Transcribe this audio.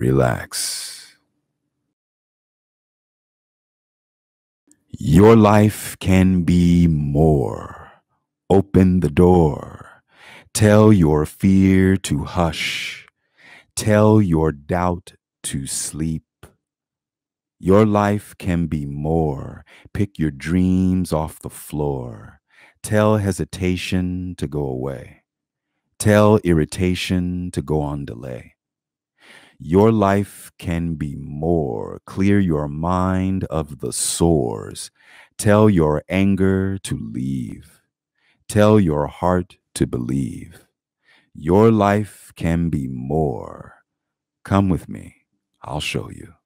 Relax. Your life can be more. Open the door. Tell your fear to hush. Tell your doubt to sleep. Your life can be more. Pick your dreams off the floor. Tell hesitation to go away. Tell irritation to go on delay. Your life can be more. Clear your mind of the sores. Tell your anger to leave. Tell your heart to believe. Your life can be more. Come with me. I'll show you.